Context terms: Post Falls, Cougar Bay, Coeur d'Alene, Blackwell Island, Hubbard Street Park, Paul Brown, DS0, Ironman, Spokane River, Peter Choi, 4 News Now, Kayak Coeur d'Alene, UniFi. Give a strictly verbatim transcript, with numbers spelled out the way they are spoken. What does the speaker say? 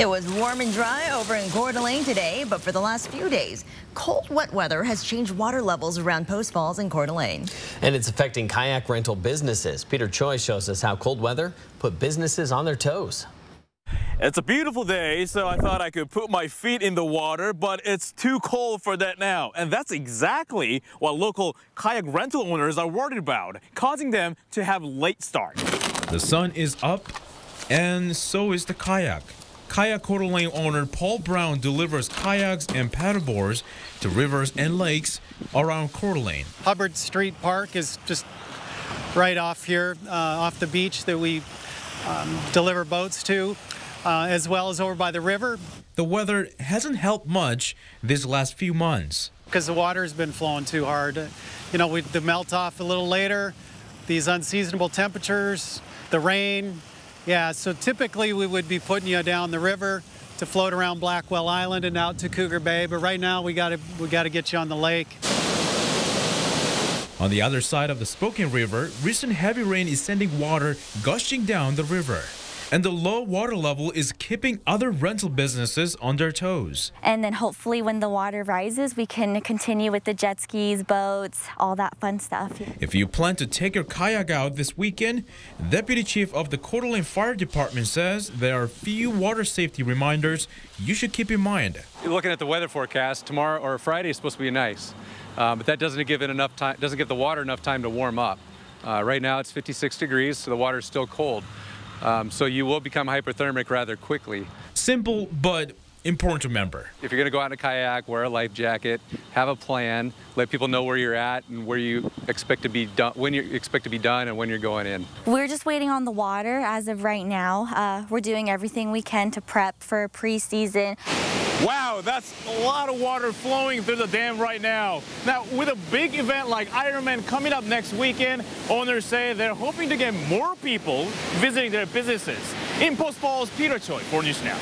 It was warm and dry over in Coeur d'Alene today, but for the last few days, cold, wet weather has changed water levels around Post Falls and Coeur d'Alene. And it's affecting kayak rental businesses. Peter Choi shows us how cold weather put businesses on their toes. It's a beautiful day, so I thought I could put my feet in the water, but it's too cold for that now. And that's exactly what local kayak rental owners are worried about, causing them to have late start. The sun is up, and so is the kayak. Kayak Coeur d'Alene owner Paul Brown delivers kayaks and paddleboards to rivers and lakes around Coeur d'Alene. Hubbard Street Park is just right off here, uh, off the beach that we um, deliver boats to. Uh, as well as over by the river. The weather hasn't helped much these last few months. Because the water's been flowing too hard. You know, we, the melt off a little later, these unseasonable temperatures, the rain. Yeah, so typically we would be putting you down the river to float around Blackwell Island and out to Cougar Bay, but right now we gotta, we gotta get you on the lake. On the other side of the Spokane River, recent heavy rain is sending water gushing down the river. And the low water level is keeping other rental businesses on their toes. And then hopefully when the water rises, we can continue with the jet skis, boats, all that fun stuff. If you plan to take your kayak out this weekend, Deputy Chief of the Coeur d'Alene Fire Department says there are few water safety reminders you should keep in mind. Looking at the weather forecast, tomorrow or Friday is supposed to be nice, uh, but that doesn't give it enough time, doesn't give the water enough time to warm up. Uh, right now it's fifty-six degrees, so the water is still cold. Um, so you will become hyperthermic rather quickly. Simple, but important to remember. If you're going to go out in a kayak, wear a life jacket, have a plan, let people know where you're at and where you expect to be done, when you expect to be done and when you're going in. We're just waiting on the water as of right now. Uh, we're doing everything we can to prep for preseason. Wow, that's a lot of water flowing through the dam right now. Now, with a big event like Ironman coming up next weekend, owners say they're hoping to get more people visiting their businesses. In Post Falls, Peter Choi, four News Now.